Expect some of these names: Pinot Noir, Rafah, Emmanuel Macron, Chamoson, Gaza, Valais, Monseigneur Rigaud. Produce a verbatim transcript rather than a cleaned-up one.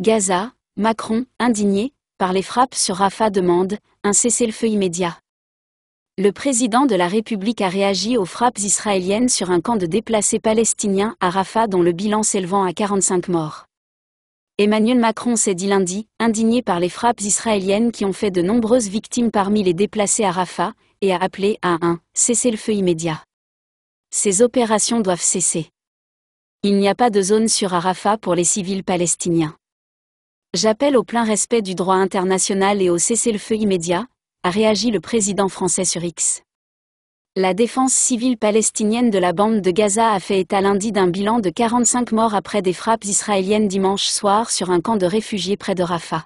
Gaza, Macron, indigné par les frappes sur Rafah, demande un cessez-le-feu immédiat. Le président de la République a réagi aux frappes israéliennes sur un camp de déplacés palestiniens à Rafah, dont le bilan s'élevant à quarante-cinq morts. Emmanuel Macron s'est dit lundi indigné par les frappes israéliennes qui ont fait de nombreuses victimes parmi les déplacés à Rafah, et a appelé à un cessez-le-feu immédiat. Ces opérations doivent cesser. Il n'y a pas de zone sûre à Rafah pour les civils palestiniens. J'appelle au plein respect du droit international et au cessez-le-feu immédiat, a réagi le président français sur X. La défense civile palestinienne de la bande de Gaza a fait état lundi d'un bilan de quarante-cinq morts après des frappes israéliennes dimanche soir sur un camp de réfugiés près de Rafah.